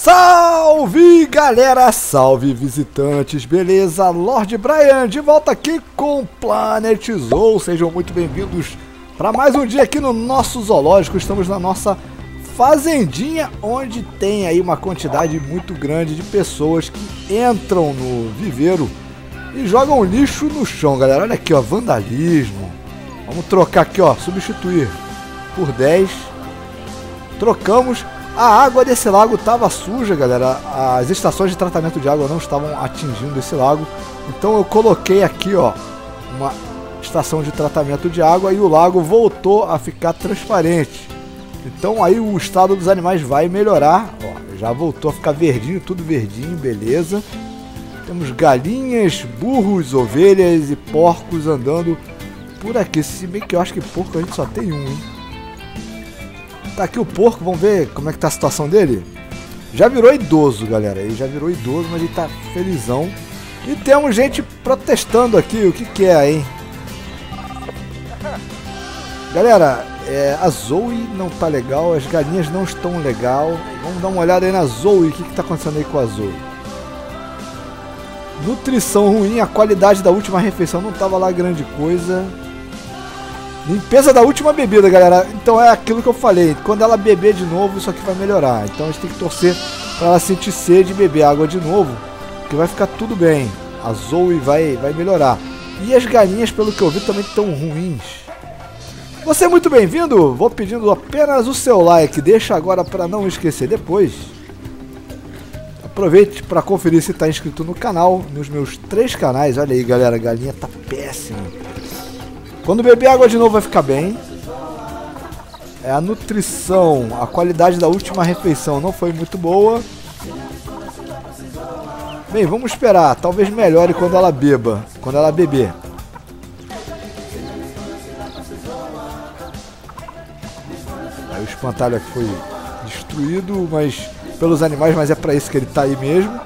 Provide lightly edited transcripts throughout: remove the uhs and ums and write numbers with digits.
Salve galera, salve visitantes, beleza? Lord Brian de volta aqui com Planet Zoo. Sejam muito bem-vindos para mais um dia aqui no nosso zoológico. Estamos na nossa fazendinha, onde tem aí uma quantidade muito grande de pessoas que entram no viveiro e jogam lixo no chão, galera. Olha aqui, ó, vandalismo. Vamos trocar aqui, ó, substituir por 10. Trocamos. A água desse lago estava suja, galera. As estações de tratamento de água não estavam atingindo esse lago. Então eu coloquei aqui, ó, uma estação de tratamento de água e o lago voltou a ficar transparente. Então aí o estado dos animais vai melhorar. Ó, já voltou a ficar verdinho, tudo verdinho, beleza. Temos galinhas, burros, ovelhas e porcos andando por aqui. Se bem que eu acho que porco a gente só tem um, hein? Tá aqui o porco, vamos ver como é que tá a situação dele. Já virou idoso, galera. Ele já virou idoso, mas ele tá felizão. E temos gente protestando aqui. O que que é, hein? Galera, a Zoe não tá legal. As galinhas não estão legal. Vamos dar uma olhada aí na Zoe. O que que tá acontecendo aí com a Zoe? Nutrição ruim. A qualidade da última refeição não tava lá grande coisa. Limpeza da última bebida, galera. Então é aquilo que eu falei. Quando ela beber de novo, isso aqui vai melhorar. Então a gente tem que torcer para ela sentir sede e beber água de novo, que vai ficar tudo bem. A Zoe vai melhorar. E as galinhas, pelo que eu vi, também estão ruins. Você é muito bem-vindo. Vou pedindo apenas o seu like. Deixa agora para não esquecer depois. Aproveite para conferir se está inscrito no canal, nos meus 3 canais. Olha aí, galera. A galinha tá péssima. Quando beber água de novo vai ficar bem. É a nutrição. A qualidade da última refeição não foi muito boa. Bem, vamos esperar. Talvez melhore quando ela beba. Quando ela beber. Aí o espantalho aqui foi destruído, mas pelos animais, mas é pra isso que ele tá aí mesmo.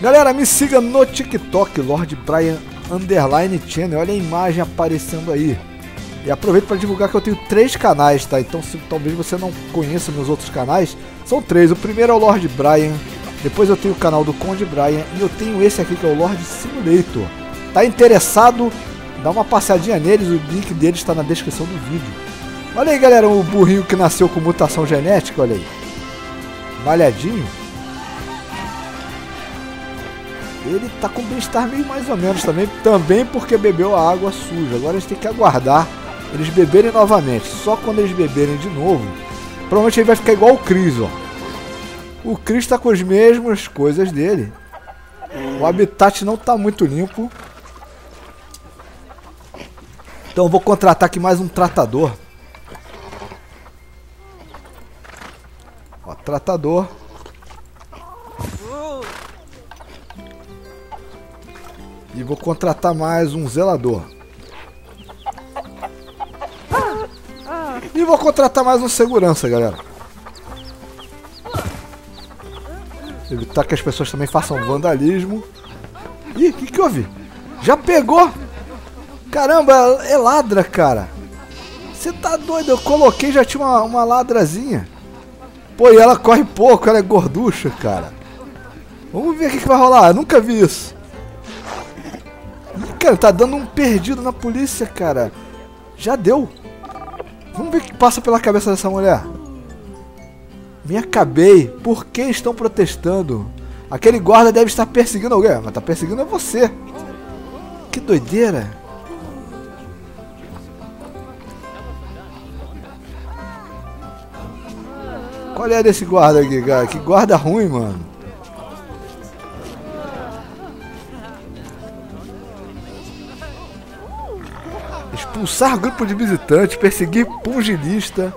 Galera, me siga no TikTok, Lord Brian Underline Channel, olha a imagem aparecendo aí. E aproveito para divulgar que eu tenho 3 canais, tá? Então se talvez você não conheça meus outros canais, são 3. O primeiro é o Lord Brian, depois eu tenho o canal do Conde Brian e eu tenho esse aqui que é o LordSimulator. Tá interessado? Dá uma passadinha neles, o link deles está na descrição do vídeo. Olha aí, galera, o burrinho que nasceu com mutação genética, olha aí. Malhadinho. Ele tá com bem-estar meio mais ou menos também porque bebeu a água suja. Agora a gente tem que aguardar eles beberem novamente. Só quando eles beberem de novo, provavelmente ele vai ficar igual o Chris, ó. O Chris tá com as mesmas coisas dele. O habitat não tá muito limpo. Então eu vou contratar aqui mais um tratador. Ó, tratador. E vou contratar mais um zelador. E vou contratar mais um segurança, galera. Evitar que as pessoas também façam vandalismo. Ih, o que houve? Já pegou? Caramba, é ladra, cara. Você tá doido? Eu coloquei, já tinha uma ladrazinha. Pô, e ela corre pouco, ela é gorducha, cara. Vamos ver o que vai rolar. Eu nunca vi isso. Cara, tá dando um perdido na polícia, cara. Já deu. Vamos ver o que passa pela cabeça dessa mulher. Me acabei. Por que estão protestando? Aquele guarda deve estar perseguindo alguém. Mas tá perseguindo é você. Que doideira. Qual é desse guarda aqui, cara? Que guarda ruim, mano. Expulsar grupo de visitantes, perseguir pugilista.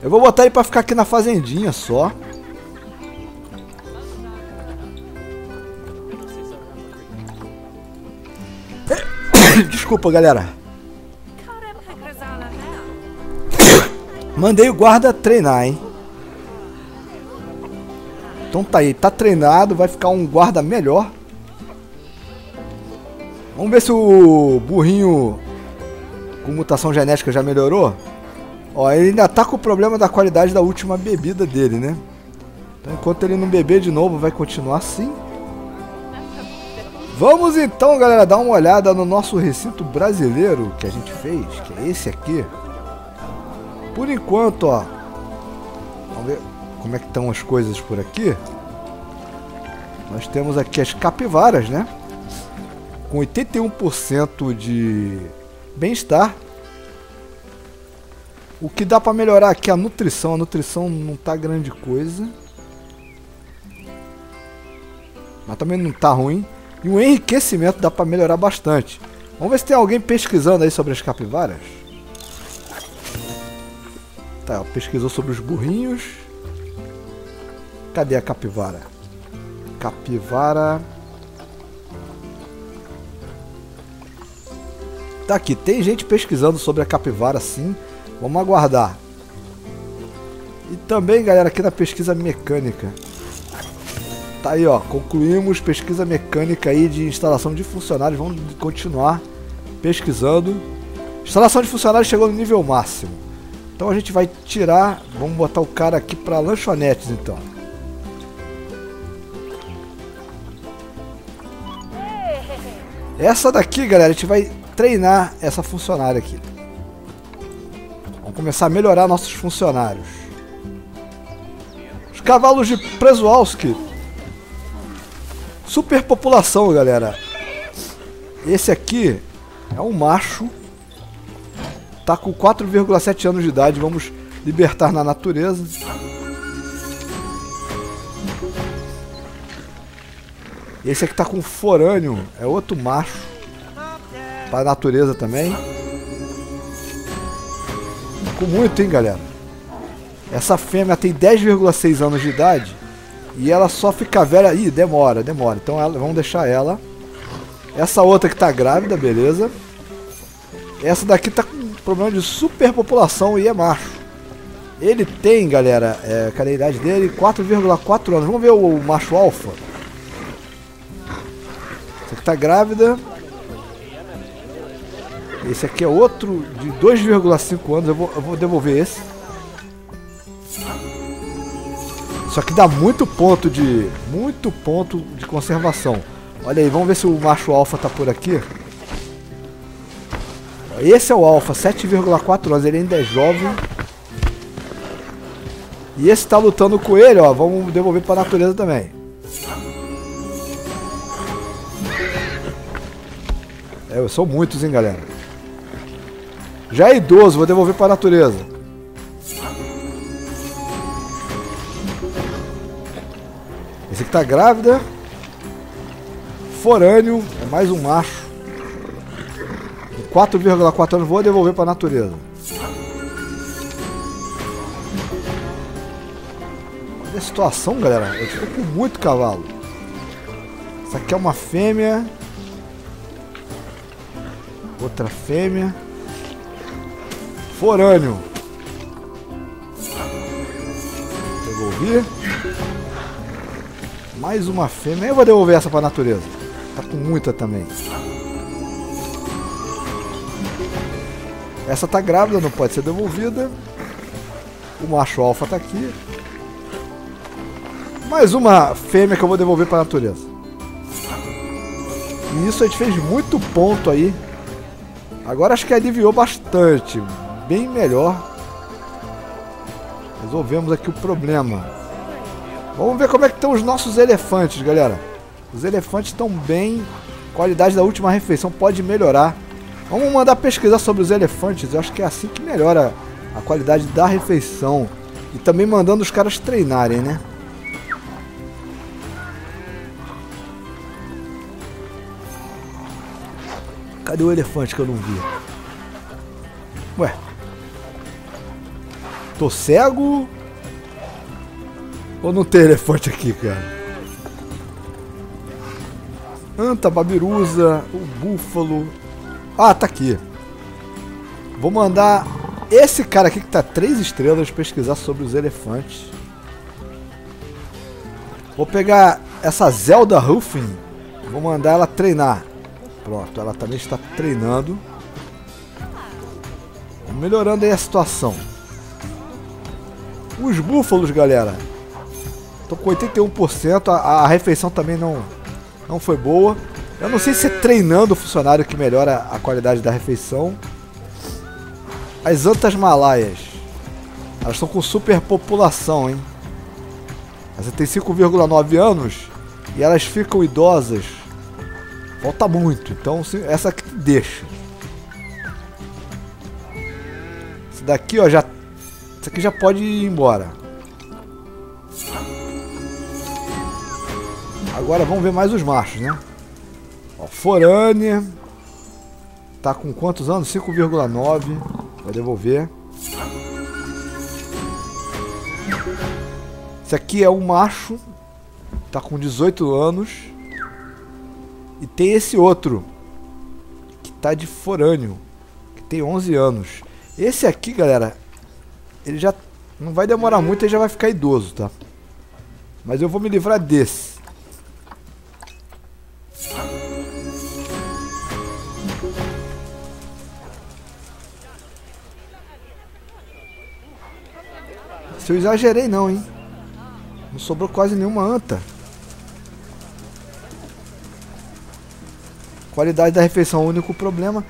Eu vou botar ele pra ficar aqui na fazendinha só. Desculpa, galera. Mandei o guarda treinar, hein. Então tá aí, tá treinado, vai ficar um guarda melhor. Vamos ver se o burrinho com mutação genética já melhorou. Ó, ele ainda tá com o problema da qualidade da última bebida dele, né? Então, enquanto ele não beber de novo, vai continuar assim. Vamos então, galera, dar uma olhada no nosso recinto brasileiro que a gente fez, que é esse aqui. Por enquanto, ó, vamos ver como é que estão as coisas por aqui. Nós temos aqui as capivaras, né? Com 81% de bem-estar. O que dá pra melhorar aqui é a nutrição. A nutrição não tá grande coisa, mas também não tá ruim. E o enriquecimento dá pra melhorar bastante. Vamos ver se tem alguém pesquisando aí sobre as capivaras. Tá, ó, pesquisou sobre os burrinhos. Cadê a capivara? Capivara... Tá aqui, tem gente pesquisando sobre a capivara, sim. Vamos aguardar. E também, galera, aqui na pesquisa mecânica. Tá aí, ó, concluímos pesquisa mecânica aí de instalação de funcionários. Vamos continuar pesquisando. Instalação de funcionários chegou no nível máximo. Então a gente vai tirar, vamos botar o cara aqui para lanchonetes, então. Essa daqui, galera, a gente vai treinar essa funcionária aqui. Vamos começar a melhorar nossos funcionários. Os cavalos de Przewalski. Superpopulação, galera. Esse aqui é um macho. Tá com 4,7 anos de idade. Vamos libertar na natureza. Esse aqui tá com forâneo. É outro macho. Pra natureza também. Com muito, hein, galera. Essa fêmea tem 10,6 anos de idade. E ela só fica velha... Ih, demora. Então vamos deixar ela. Essa outra que tá grávida, beleza. Essa daqui tá com problema de superpopulação e é macho. Ele tem, galera... cadê a idade dele? 4,4 anos. Vamos ver o macho alfa. Essa aqui tá grávida. Esse aqui é outro de 2,5 anos. Eu vou devolver esse. Só que dá muito ponto de conservação. Olha aí, vamos ver se o macho alfa tá por aqui. Esse é o alfa, 7,4 anos, ele ainda é jovem. E esse tá lutando com ele, ó, vamos devolver pra natureza também. É, são muitos, hein, galera. Já é idoso, vou devolver pra natureza. Esse aqui tá grávida. Forâneo, é mais um macho. 4,4 anos, vou devolver pra natureza. Olha a situação, galera. Eu estou com muito cavalo. Essa aqui é uma fêmea. Outra fêmea. Forâneo. Devolvi. Mais uma fêmea. Eu vou devolver essa pra natureza. Tá com muita também. Essa tá grávida, não pode ser devolvida. O macho alfa tá aqui. Mais uma fêmea que eu vou devolver pra natureza. E isso a gente fez muito ponto aí. Agora acho que aliviou bastante. Bem melhor. Resolvemos aqui o problema. Vamos ver como é que estão os nossos elefantes, galera. Os elefantes estão bem. Qualidade da última refeição pode melhorar. Vamos mandar pesquisar sobre os elefantes. Eu acho que é assim que melhora a qualidade da refeição. E também mandando os caras treinarem, né? Cadê o elefante que eu não vi? Ué. Tô cego? Ou não tem elefante aqui, cara? Anta, babirusa, o búfalo... Ah, tá aqui. Vou mandar esse cara aqui que tá 3 estrelas pesquisar sobre os elefantes. Vou pegar essa Zelda Ruffin. Vou mandar ela treinar. Pronto, ela também está treinando. Melhorando aí a situação. Os búfalos, galera. Tô com 81%. A refeição também não foi boa. Eu não sei se é treinando o funcionário que melhora a qualidade da refeição. As antas malaias. Elas estão com superpopulação, hein? Elas têm 5,9 anos e elas ficam idosas. Falta muito, então essa aqui deixa. Essa daqui, ó, já... Essa aqui já pode ir embora. Agora vamos ver mais os machos, né? Ó, Forane. Tá com quantos anos? 5,9. Vai devolver. Esse aqui é um macho. Tá com 18 anos. E tem esse outro, que tá de forâneo, que tem 11 anos. Esse aqui, galera, ele já não vai demorar muito, ele já vai ficar idoso, tá? Mas eu vou me livrar desse. Se eu exagerei não, hein? Não sobrou quase nenhuma anta. Qualidade da refeição, o único problema.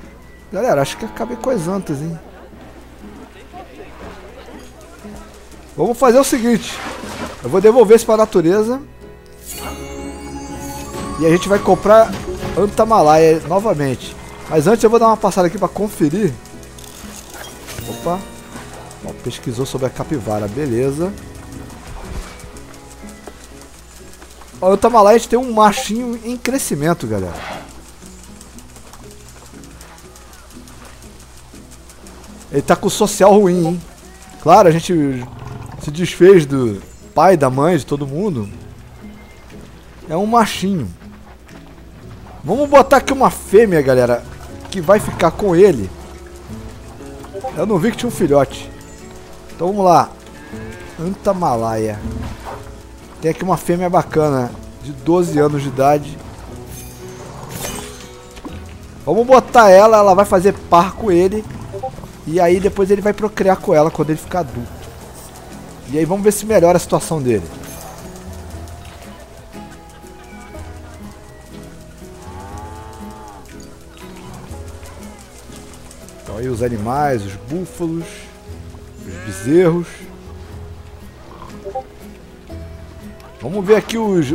Galera, acho que acabei com as antas, hein? Vamos fazer o seguinte. Eu vou devolver isso pra natureza. E a gente vai comprar anta malaia novamente. Mas antes eu vou dar uma passada aqui pra conferir. Opa. Ó, pesquisou sobre a capivara, beleza. A anta malaia tem um machinho em crescimento, galera. Ele tá com social ruim, hein? Claro, a gente se desfez do pai, da mãe, de todo mundo. É um machinho. Vamos botar aqui uma fêmea, galera, que vai ficar com ele. Eu não vi que tinha um filhote. Então vamos lá. Anta malaia. Tem aqui uma fêmea bacana, de 12 anos de idade. Vamos botar ela, ela vai fazer par com ele. E aí depois ele vai procriar com ela quando ele ficar adulto. E aí vamos ver se melhora a situação dele. Então aí os animais, os búfalos, os bezerros. Vamos ver aqui os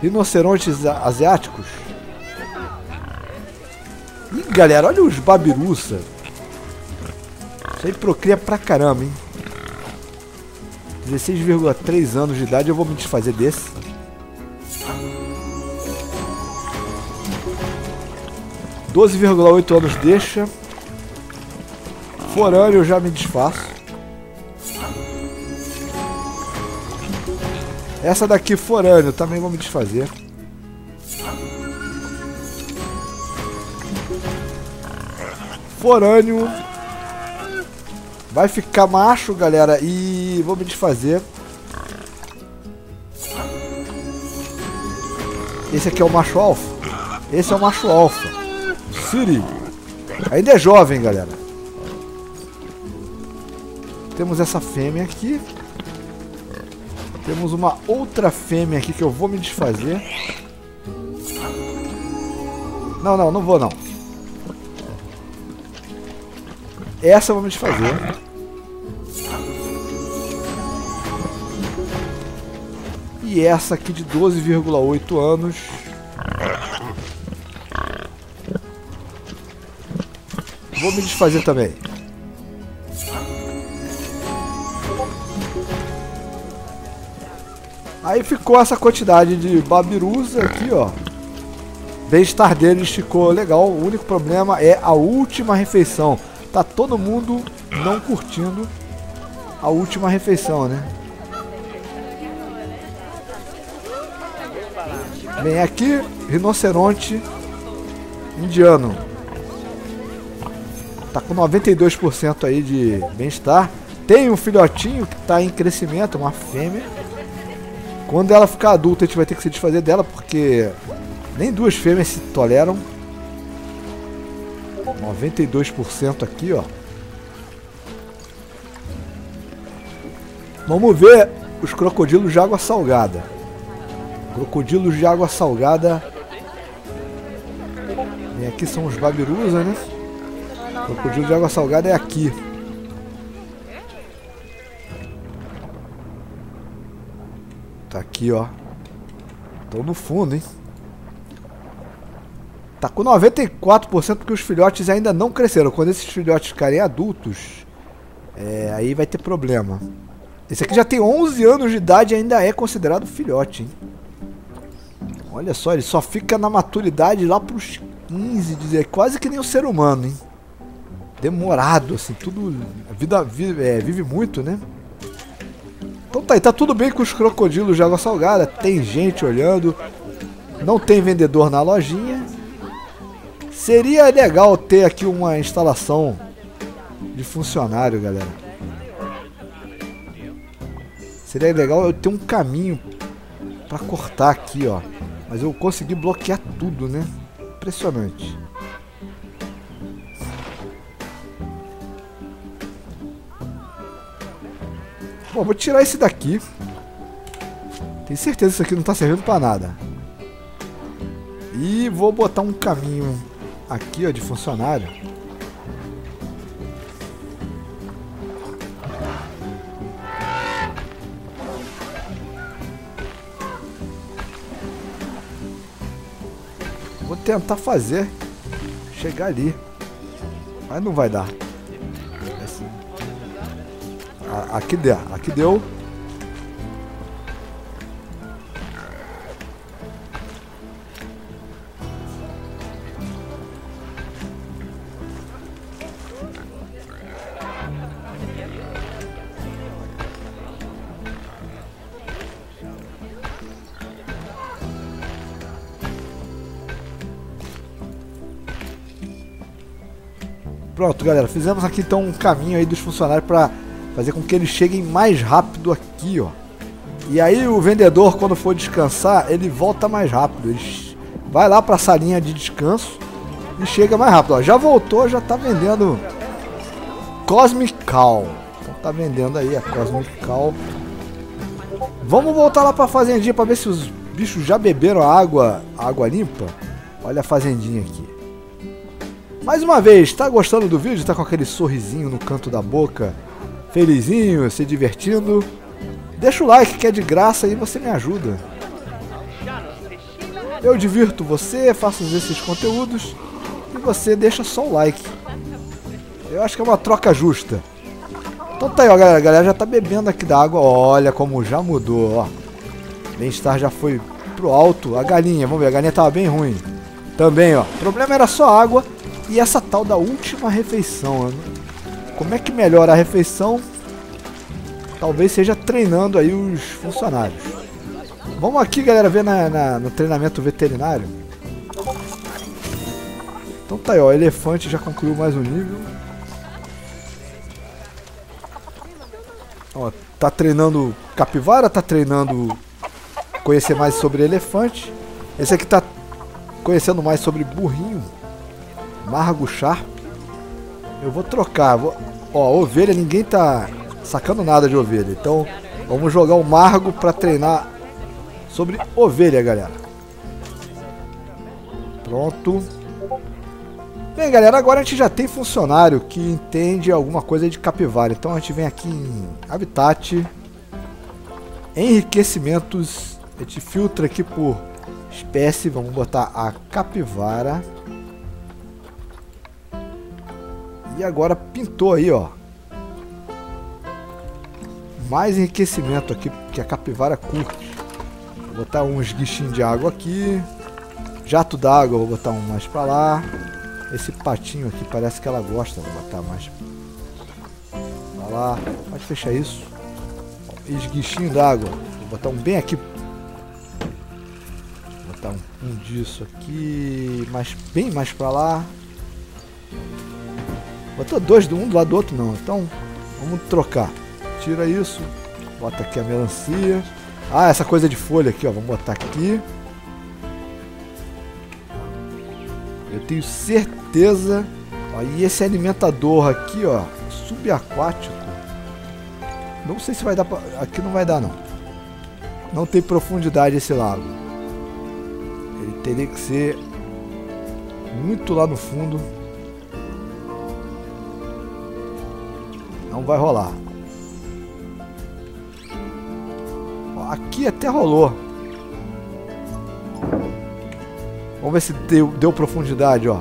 rinocerontes asiáticos. Ih, galera, olha os babiruça. Isso aí procria pra caramba, hein? 16,3 anos de idade, eu vou me desfazer desse. R$ 12,8 anos deixa. Forâneo eu já me desfaço. Essa daqui, forâneo, também vou me desfazer. Forâneo vai ficar macho, galera, e vou me desfazer. Esse aqui é o macho alfa? Esse é o macho alfa. Siri. Ainda é jovem, galera. Temos essa fêmea aqui. Temos uma outra fêmea aqui que eu vou me desfazer. Não, não, não vou não. Essa eu vou me desfazer. E essa aqui de 12,8 anos. Vou me desfazer também. Aí ficou essa quantidade de babirusa aqui, ó. O bem-estar deles ficou legal. O único problema é a última refeição. Tá todo mundo não curtindo a última refeição, né? Vem aqui, rinoceronte indiano. Tá com 92% aí de bem-estar. Tem um filhotinho que tá em crescimento, uma fêmea. Quando ela ficar adulta, a gente vai ter que se desfazer dela, porque nem duas fêmeas se toleram. 92% aqui, ó. Vamos ver os crocodilos de água salgada. Crocodilos de água salgada. E aqui são os babirusa, né? Crocodilo de água salgada é aqui. Tá aqui, ó. Estão no fundo, hein? Tá com 94% porque os filhotes ainda não cresceram. Quando esses filhotes ficarem adultos, aí vai ter problema. Esse aqui já tem 11 anos de idade e ainda é considerado filhote, hein? Olha só, ele só fica na maturidade lá pros 15, quase que nem um ser humano, hein? Demorado, assim, tudo... A vida vive muito, né? Então tá aí, tá tudo bem com os crocodilos de água salgada. Tem gente olhando. Não tem vendedor na lojinha. Seria legal ter aqui uma instalação de funcionário, galera. Seria legal eu ter um caminho pra cortar aqui, ó. Mas eu consegui bloquear tudo, né? Impressionante. Bom, vou tirar esse daqui. Tenho certeza que isso aqui não tá servindo pra nada. E vou botar um caminho aqui, ó, de funcionário. Vou tentar fazer chegar ali, mas não vai dar. Aqui deu. Pronto, galera, fizemos aqui então um caminho aí dos funcionários para fazer com que eles cheguem mais rápido aqui, ó. E aí o vendedor, quando for descansar, ele volta mais rápido. Ele vai lá pra salinha de descanso e chega mais rápido, ó. Já voltou, já tá vendendo Cosmic Cow. Então tá vendendo aí a Cosmic Cow. Vamos voltar lá pra fazendinha pra ver se os bichos já beberam a água limpa. Olha a fazendinha aqui. Mais uma vez, tá gostando do vídeo? Tá com aquele sorrisinho no canto da boca? Felizinho, se divertindo. Deixa o like que é de graça e você me ajuda. Eu divirto você, faço esses conteúdos e você deixa só o like. Eu acho que é uma troca justa. Então tá aí, ó, galera. A galera já tá bebendo aqui da água. Olha como já mudou, ó. Bem-estar já foi pro alto. A galinha, vamos ver, a galinha tava bem ruim. Também, ó. O problema era só água e essa tal da última refeição, ó. Como é que melhora a refeição? Talvez seja treinando aí os funcionários. Vamos aqui, galera, ver no treinamento veterinário. Então tá aí, ó. Elefante já concluiu mais um nível. Ó, tá treinando capivara, tá treinando conhecer mais sobre elefante. Esse aqui tá conhecendo mais sobre burrinho. Margo Sharp. Eu vou trocar, ó, ovelha, ninguém tá sacando nada de ovelha, então vamos jogar o Margo pra treinar sobre ovelha, galera. Pronto. Bem, galera, agora a gente já tem funcionário que entende alguma coisa de capivara, então a gente vem aqui em Habitat, Enriquecimentos, a gente filtra aqui por espécie, vamos botar a capivara. E agora pintou aí, ó. Mais enriquecimento aqui, porque a capivara curte. Vou botar uns guichinhos de água aqui. Jato d'água, vou botar um mais pra lá. Esse patinho aqui parece que ela gosta. Vou botar mais pra lá. Pode fechar isso. Esguichinho d'água. Vou botar um bem aqui. Vou botar um disso aqui. Mas bem mais pra lá. Botou dois, um do lado do outro não, então vamos trocar. Tira isso, bota aqui a melancia. Ah, essa coisa de folha aqui, ó, vamos botar aqui. Eu tenho certeza, ó, e esse alimentador aqui, ó, subaquático. Não sei se vai dar pra... Aqui não vai dar, não. Não tem profundidade esse lago. Ele teria que ser muito lá no fundo. Não vai rolar. Aqui até rolou. Vamos ver se deu profundidade, ó.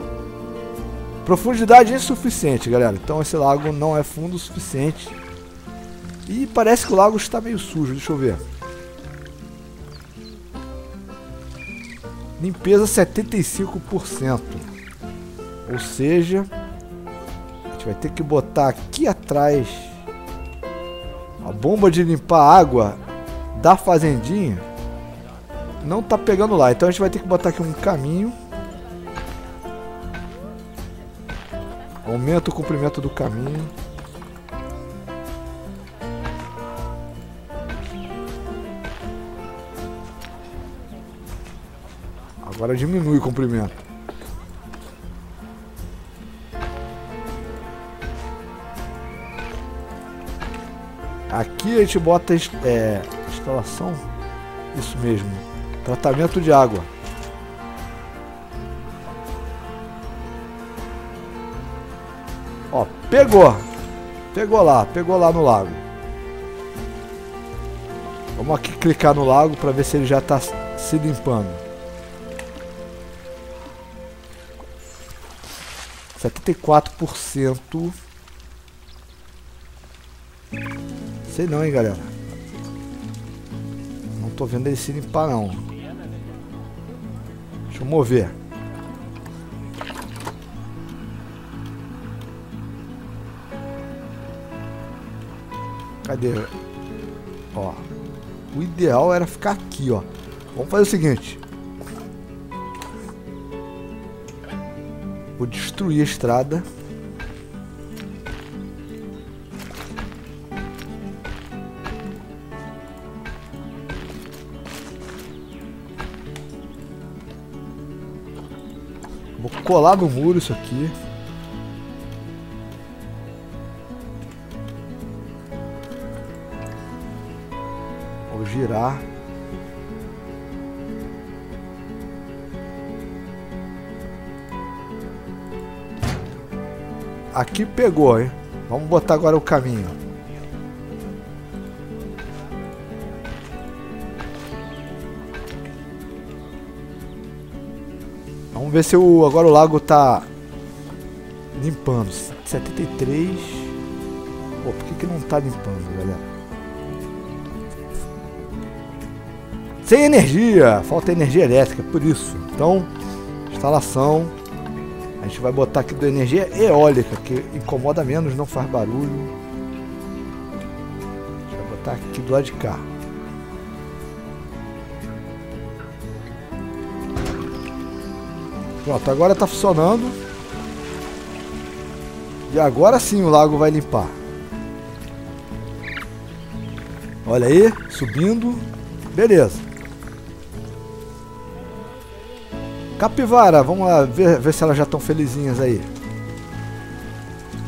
Profundidade insuficiente, galera. Então esse lago não é fundo o suficiente. E parece que o lago está meio sujo. Deixa eu ver. Limpeza 75%. Ou seja, a gente vai ter que botar aqui atrás a bomba de limpar a água da fazendinha. Não tá pegando lá. Então a gente vai ter que botar aqui um caminho. Aumenta o comprimento do caminho. Agora diminui o comprimento. Aqui a gente bota instalação. Isso mesmo. Tratamento de água. Ó, pegou. Pegou lá no lago. Vamos aqui clicar no lago para ver se ele já está se limpando. 74%. Sei não, hein, galera. Não tô vendo ele se limpar, não. Deixa eu mover. Cadê? Ó. O ideal era ficar aqui, ó. Vamos fazer o seguinte. Vou destruir a estrada. Vou colar no muro isso aqui. Vou girar. Aqui pegou, hein? Vamos botar agora o caminho. Vamos ver se agora o lago tá limpando. 73. Pô, por que não tá limpando, galera? Sem energia! Falta energia elétrica, por isso. Então, instalação... A gente vai botar aqui da energia eólica, que incomoda menos, não faz barulho. A gente vai botar aqui do lado de cá. Pronto, agora tá funcionando. E agora sim o lago vai limpar. Olha aí, subindo. Beleza. Capivara, vamos lá ver se elas já estão felizinhas aí.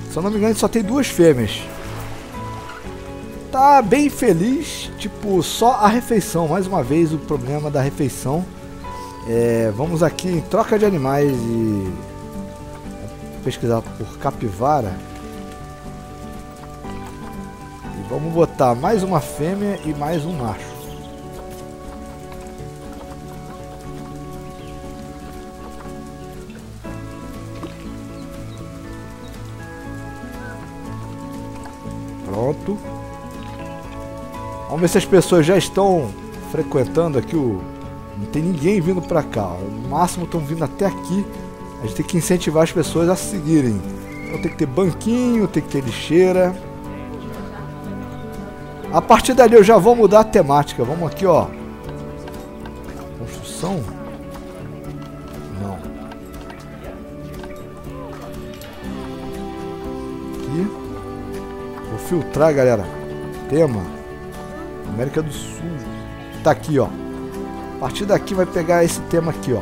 Se eu não me engano, só tem duas fêmeas. Tá bem feliz, tipo, só a refeição. Mais uma vez o problema da refeição. Vamos aqui em troca de animais e... pesquisar por capivara. E vamos botar mais uma fêmea e mais um macho. Pronto. Vamos ver se as pessoas já estão frequentando aqui o... Não tem ninguém vindo pra cá. No máximo estão vindo até aqui. A gente tem que incentivar as pessoas a seguirem. Então tem que ter banquinho, tem que ter lixeira. A partir dali eu já vou mudar a temática. Vamos aqui, ó. Construção? Não. Aqui. Filtrar, galera. Tema América do Sul. Tá aqui, ó. A partir daqui vai pegar esse tema aqui, ó.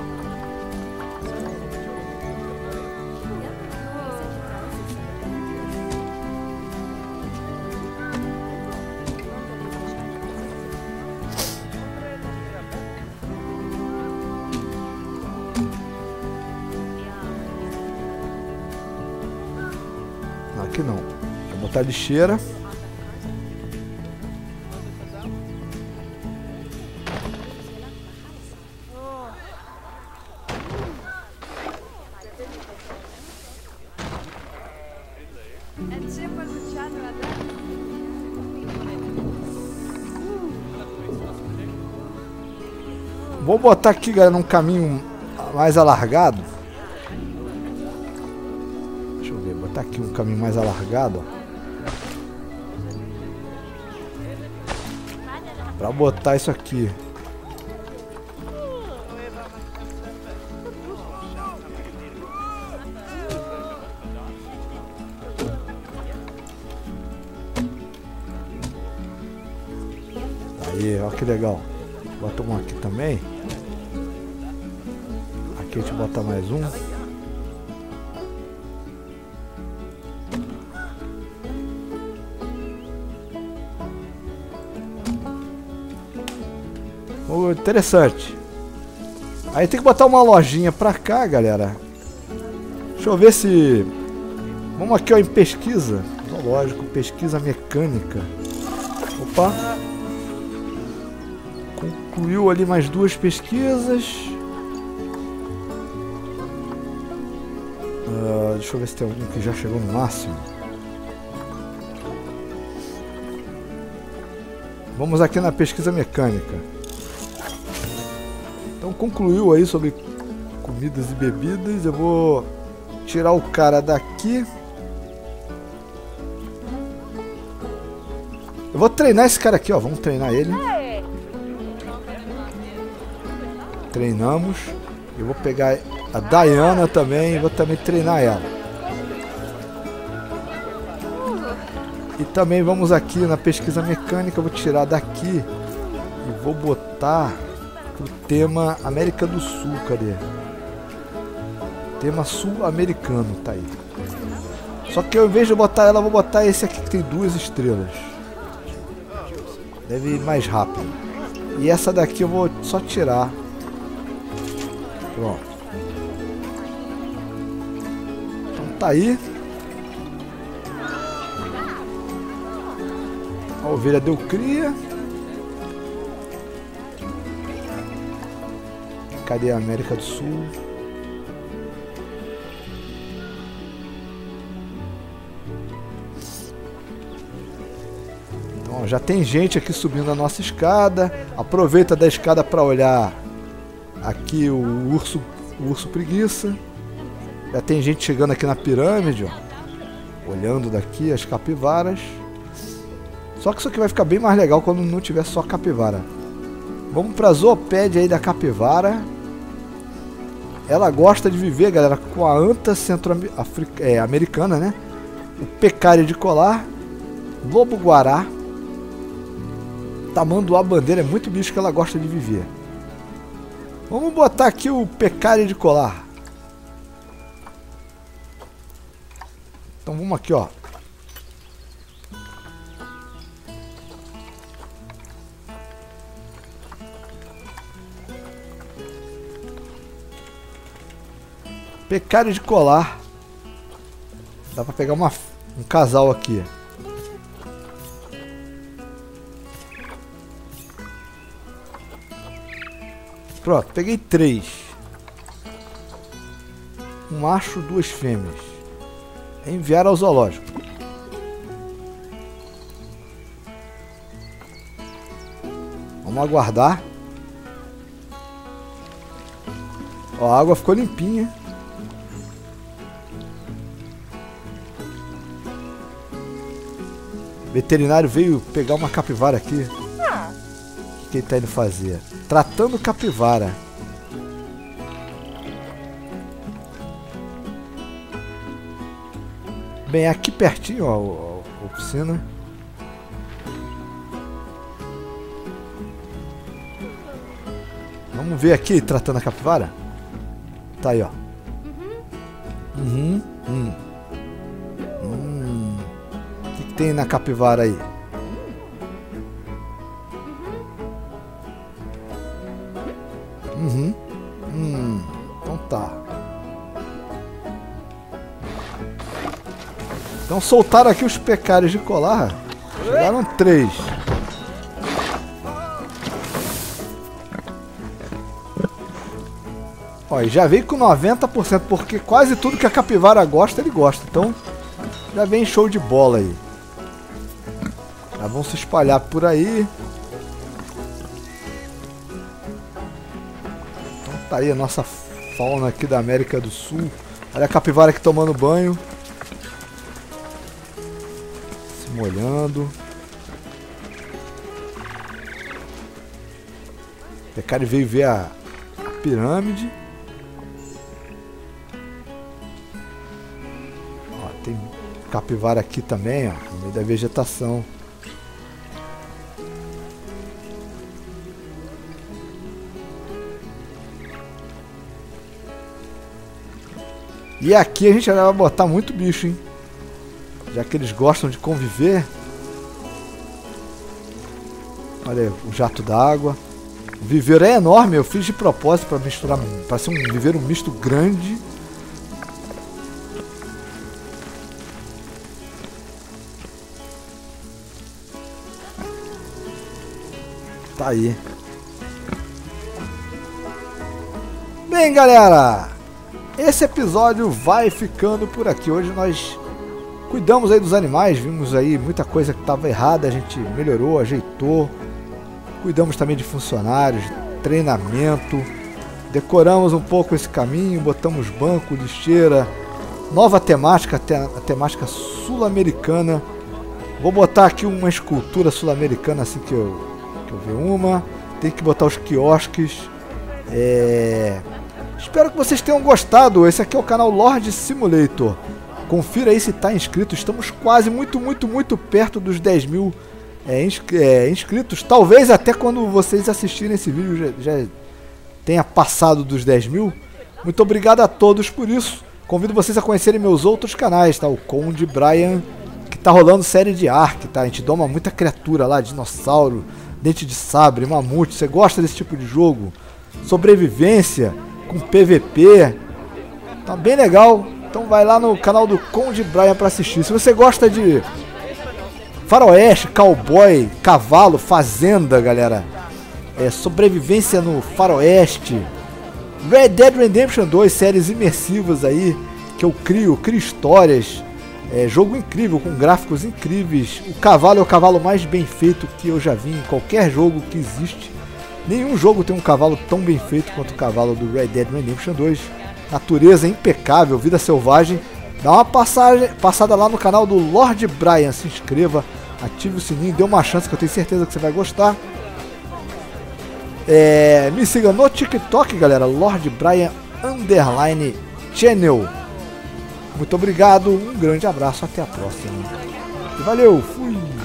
aqui não. Vou botar a lixeira. Vou botar aqui, galera, num caminho mais alargado. Deixa eu ver, botar aqui um caminho mais alargado, ó. Pra botar isso aqui. Aí, ó que legal. Bota um aqui também. Aqui a gente bota mais um. Oh, interessante. Aí tem que botar uma lojinha pra cá, galera. Deixa eu ver se... Vamos aqui, ó, em pesquisa. Lógico, pesquisa mecânica. Opa. Concluiu ali mais duas pesquisas. Deixa eu ver se tem algum que já chegou no máximo. Vamos aqui na pesquisa mecânica. Então concluiu aí sobre comidas e bebidas. Eu vou tirar o cara daqui. Eu vou treinar esse cara aqui, ó. Vamos treinar ele. Treinamos. Eu vou pegar a Diana também, vou também treinar ela. E também vamos aqui na pesquisa mecânica, eu vou tirar daqui e vou botar o tema América do Sul, cadê? Tema sul-americano, tá aí. Só que ao invés de botar ela, eu vou botar esse aqui que tem 2 estrelas. Deve ir mais rápido. E essa daqui eu vou só tirar. Pronto. Tá aí. A ovelha deu cria. Cadê a América do Sul? Então, já tem gente aqui subindo a nossa escada. Aproveita da escada para olhar aqui o urso preguiça. Já tem gente chegando aqui na pirâmide, ó, olhando daqui as capivaras. Só que isso aqui vai ficar bem mais legal quando não tiver só capivara. Vamos pra zoopédia aí da capivara. Ela gosta de viver, galera, com a anta centro-americana, né? O pecário de colar, lobo-guará, tamanduá-bandeira, é muito bicho que ela gosta de viver. Vamos botar aqui o pecário de colar. Então vamos aqui, ó. Pecário de colar. Dá pra pegar um casal aqui. Pronto, peguei 3. Um macho, 2 fêmeas. Enviar ao zoológico. Vamos aguardar. Ó, a água ficou limpinha. O veterinário veio pegar uma capivara aqui. O que ele tá indo fazer? Tratando capivara. Bem, aqui pertinho, ó, a oficina. Vamos ver aqui, tratando a capivara. Tá aí, ó. O que tem na capivara aí? Então tá. Então soltaram aqui os pecários de colar. Chegaram 3. Ó, e já veio com 90%, porque quase tudo que a capivara gosta, ele gosta. Então, já vem show de bola aí. Já vão se espalhar por aí. Então tá aí a nossa fauna aqui da América do Sul. Olha a capivara aqui tomando banho. Se molhando. O pecário veio ver a pirâmide. Ó, tem capivara aqui também, ó, no meio da vegetação. E aqui a gente vai botar muito bicho, hein? Já que eles gostam de conviver. Olha aí, o jato d'água. O viveiro é enorme, eu fiz de propósito para misturar, para ser um viveiro misto grande. Tá aí. Bem, galera, esse episódio vai ficando por aqui. Hoje nós cuidamos aí dos animais, vimos aí muita coisa que estava errada, a gente melhorou, ajeitou. Cuidamos também de funcionários, de treinamento. Decoramos um pouco esse caminho, botamos banco, lixeira. Nova temática, a temática sul-americana. Vou botar aqui uma escultura sul-americana assim que eu ver uma. Tem que botar os quiosques. Espero que vocês tenham gostado. Esse aqui é o canal Lord Simulator. Confira aí se está inscrito. Estamos quase muito perto dos 10 mil inscritos. Talvez até quando vocês assistirem esse vídeo já tenha passado dos 10 mil. Muito obrigado a todos por isso. Convido vocês a conhecerem meus outros canais, tá? O Conde Brian, que tá rolando série de Ark, tá? A gente doma muita criatura lá, dinossauro, dente de sabre, mamute. Você gosta desse tipo de jogo? Sobrevivência com PVP, tá bem legal. Então vai lá no canal do Conde Brian para assistir. Se você gosta de faroeste, cowboy, cavalo, fazenda, galera, sobrevivência no faroeste, Red Dead Redemption 2, séries imersivas aí que eu crio histórias, jogo incrível com gráficos incríveis. O cavalo é o cavalo mais bem feito que eu já vi em qualquer jogo que existe. Nenhum jogo tem um cavalo tão bem feito quanto o cavalo do Red Dead Redemption 2. Natureza impecável, vida selvagem. Dá uma passada lá no canal do Lord Brian, se inscreva, ative o sininho, dê uma chance que eu tenho certeza que você vai gostar. Me siga no TikTok, galera, Lord Brian _ Channel. Muito obrigado, um grande abraço, até a próxima. E valeu, fui!